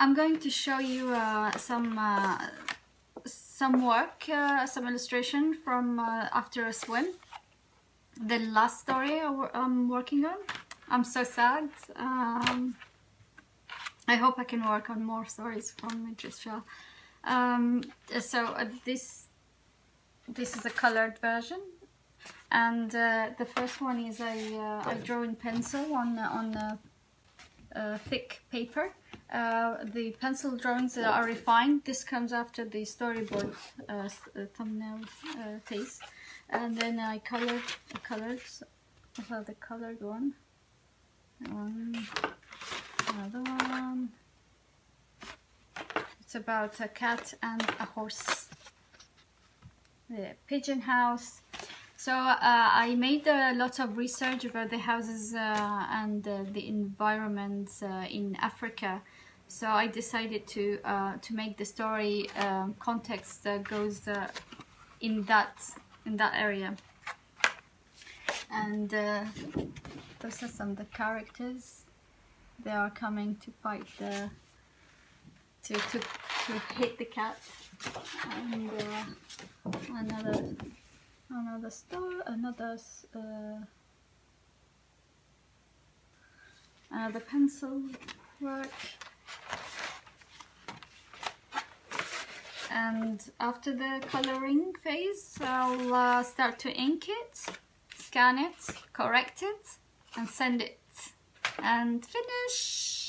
I'm going to show you some work, some illustration from After a Swim, the last story I'm working on. I'm so sad. I hope I can work on more stories from Idris Shah. So this is a colored version, and the first one is I draw in pencil on thick paper. The pencil drawings are refined. This comes after the storyboard thumbnail phase, and then I colored. So the colored one. Another one. It's about a cat and a horse. The pigeon house. So I made a lot of research about the houses and the environments in Africa. So I decided to make the story context that goes in that area. And those are some of the characters. They are coming to fight to hit the cat. And another star, another pencil work. And after the coloring phase, I'll start to ink it, scan it, correct it, and send it, and finish!